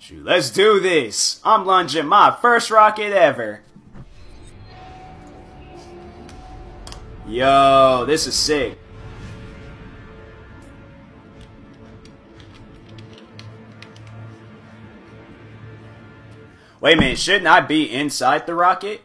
Shoot, let's do this! I'm launching my first rocket ever! Yo, this is sick. Wait a minute, shouldn't I be inside the rocket?